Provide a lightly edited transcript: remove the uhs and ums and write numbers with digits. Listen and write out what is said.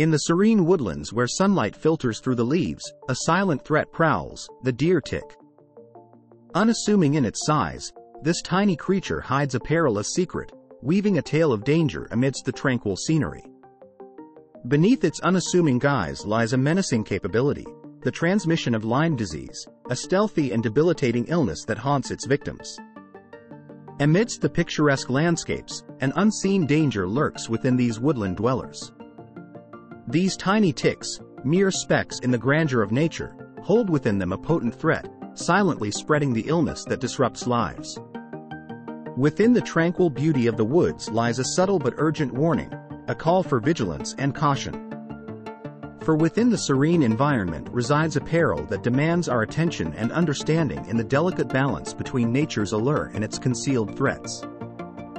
In the serene woodlands where sunlight filters through the leaves, a silent threat prowls, the deer tick. Unassuming in its size, this tiny creature hides a perilous secret, weaving a tale of danger amidst the tranquil scenery. Beneath its unassuming guise lies a menacing capability, the transmission of Lyme disease, a stealthy and debilitating illness that haunts its victims. Amidst the picturesque landscapes, an unseen danger lurks within these woodland dwellers. These tiny ticks, mere specks in the grandeur of nature, hold within them a potent threat, silently spreading the illness that disrupts lives. Within the tranquil beauty of the woods lies a subtle but urgent warning, a call for vigilance and caution. For within the serene environment resides a peril that demands our attention and understanding in the delicate balance between nature's allure and its concealed threats.